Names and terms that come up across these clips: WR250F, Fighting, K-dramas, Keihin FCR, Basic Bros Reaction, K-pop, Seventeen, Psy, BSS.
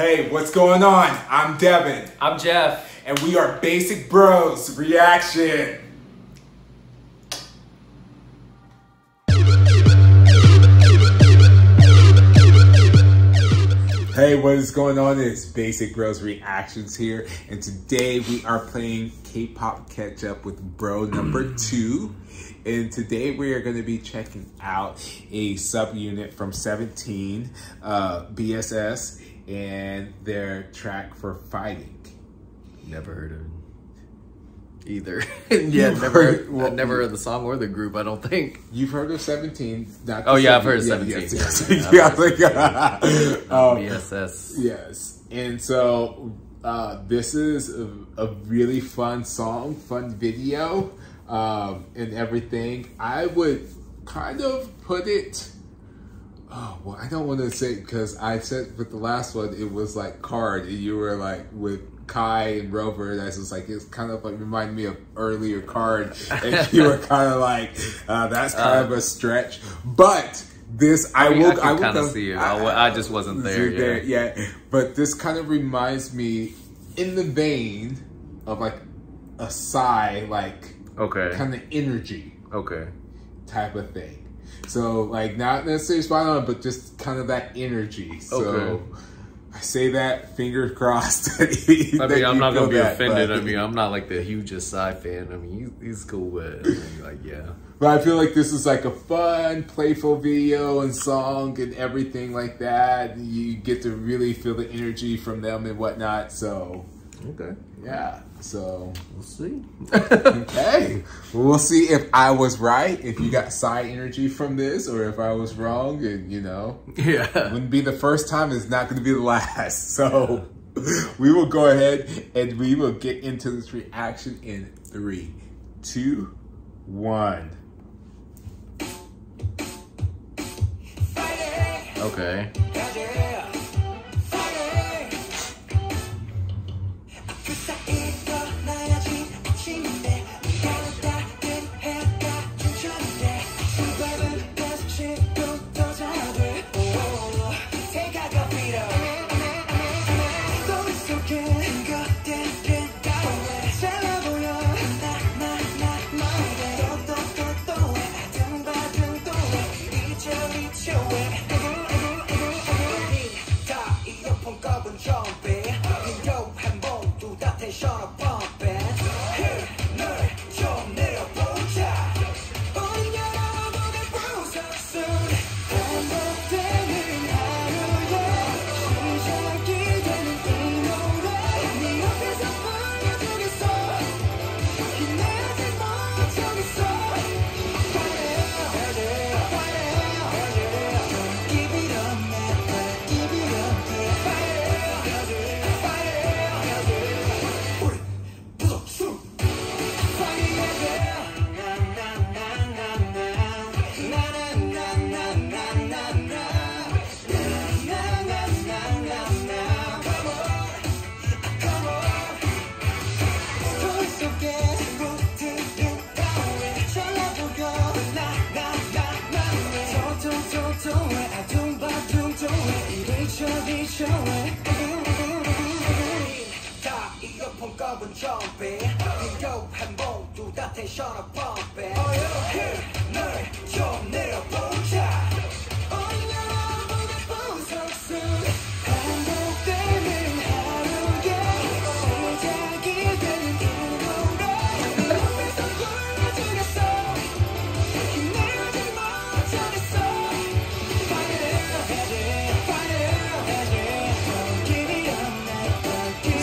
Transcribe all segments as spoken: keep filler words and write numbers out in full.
Hey, what's going on? I'm Devin. I'm Jeff. And we are Basic Bros Reaction. Hey, what is going on? It's Basic Bros Reactions here, and today we are playing K-pop catch up with bro number two. And today we are going to be checking out a subunit from Seventeen, uh, B S S, and their track for Fighting. Never heard of it either. Yeah, never. Heard, well, never heard of the song or the group. I don't think you've heard of Seventeen. Not oh yeah, I've heard of Seventeen. B S S. Yes, and so uh, this is a, a really fun song, fun video, um, and everything. I would kind of put it. Oh, well, I don't want to say because I said with the last one it was like Card, and you were like with Kai and Rover, and I was like, it's kind of like reminded me of earlier Card, and you were kind of like, uh, that's kind uh, of a stretch. But this, I, I mean, will, I, I will kind of see it. I, I just wasn't there yet. Yeah. Yeah, but this kind of reminds me, in the vein of like a Psy, like okay, kind of energy, okay, type of thing. So like not necessarily spot on, but just kind of that energy. So okay. I say that, fingers crossed. That you, I mean, I'm not gonna be that, offended. I mean, I'm not like the hugest Psy fan. I mean, he, he's cool, but I mean, like yeah. But I feel like this is like a fun, playful video and song and everything like that. You get to really feel the energy from them and whatnot. So okay, yeah. So we'll see. Okay, we'll see if I was right, if you got Psy energy from this, or if I was wrong. And you know, yeah, it wouldn't be the first time, it's not going to be the last. So yeah, we will go ahead and we will get into this reaction in three, two, one. Okay.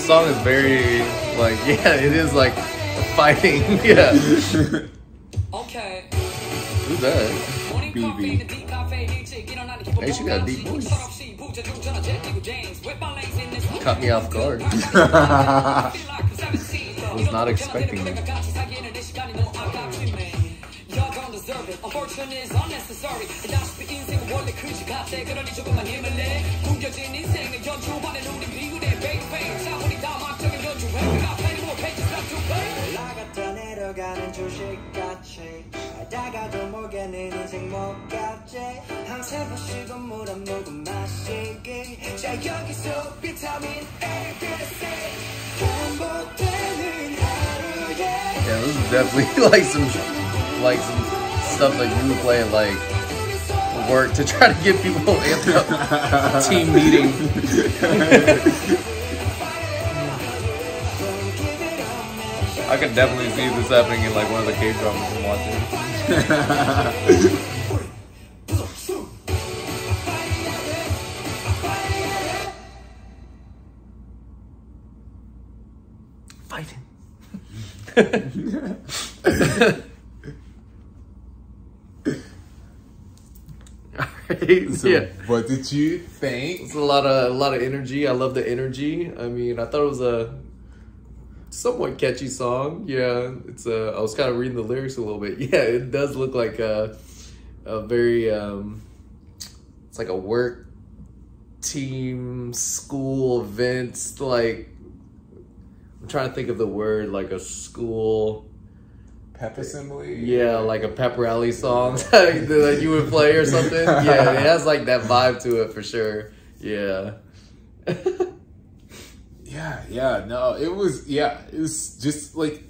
Song is very like, yeah, it is like fighting. Yeah. Okay. Who's that? B B. Hey, she got a deep voice. Caught me off guard. Was not expecting it. I Yeah, this is definitely like some like some stuff that you would play at like work to try to get people amped up. Team meeting. I could definitely see this happening in like one of the K-dramas I'm watching. Fighting. Alright, so yeah. What did you think? It's a lot of a lot of energy. I love the energy. I mean, I thought it was a somewhat catchy song. Yeah, it's uh I was kind of reading the lyrics a little bit. Yeah, it does look like a, a very um it's like a work team school events, like I'm trying to think of the word, like a school pep assembly. Yeah, like a pep rally song that you would play or something. Yeah, it has like that vibe to it for sure. Yeah. Yeah, yeah, no, it was, yeah, it was just, like,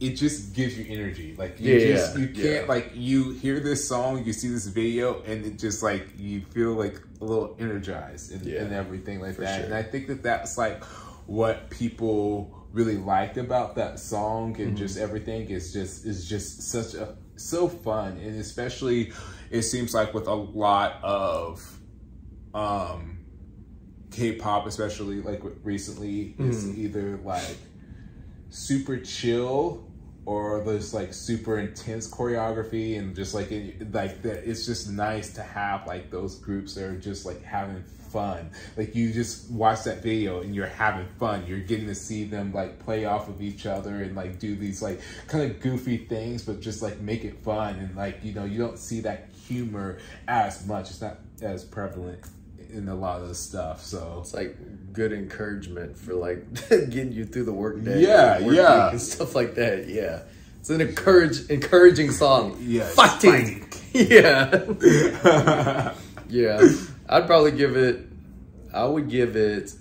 it just gives you energy. Like, you yeah, just, you can't, yeah. like, you hear this song, you see this video, and it just, like, you feel, like, a little energized and, yeah, and everything like that. Sure. And I think that that's, like, what people really liked about that song and mm-hmm. just everything. It's just, it's just such a, so fun. And especially, it seems like with a lot of, um... K-pop, especially like recently, is mm. either like super chill or there's like super intense choreography and just like it, like that. It's just nice to have like those groups that are just like having fun. Like you just watch that video and you're having fun. You're getting to see them like play off of each other and like do these like kind of goofy things, but just like make it fun and like you know you don't see that humor as much. It's not as prevalent in a lot of this stuff, so it's like good encouragement for like getting you through the work day, yeah, work yeah, and stuff like that. Yeah, it's an encourage encouraging song. Yeah, fighting. fighting. Yeah, yeah. I'd probably give it. I would give it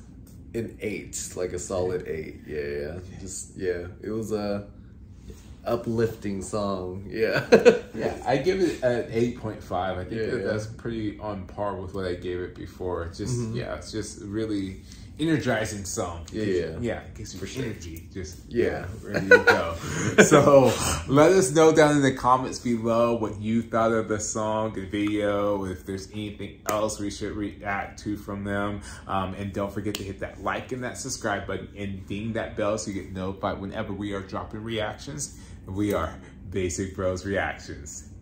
an eight, like a solid eight. Yeah, yeah. Just yeah, it was a uplifting song. Yeah. Yeah, I give it an eight point five. I think yeah, that, yeah. that's pretty on par with what I gave it before. It's just mm-hmm. yeah, it's just really energizing song. Yeah, yeah, you, yeah, it gives you for sure. energy. Just yeah, yeah, ready to go. So let us know down in the comments below what you thought of the song, the video, if there's anything else we should react to from them. Um, and don't forget to hit that like and that subscribe button and ding that bell so you get notified whenever we are dropping reactions. We are Basic Bros Reactions.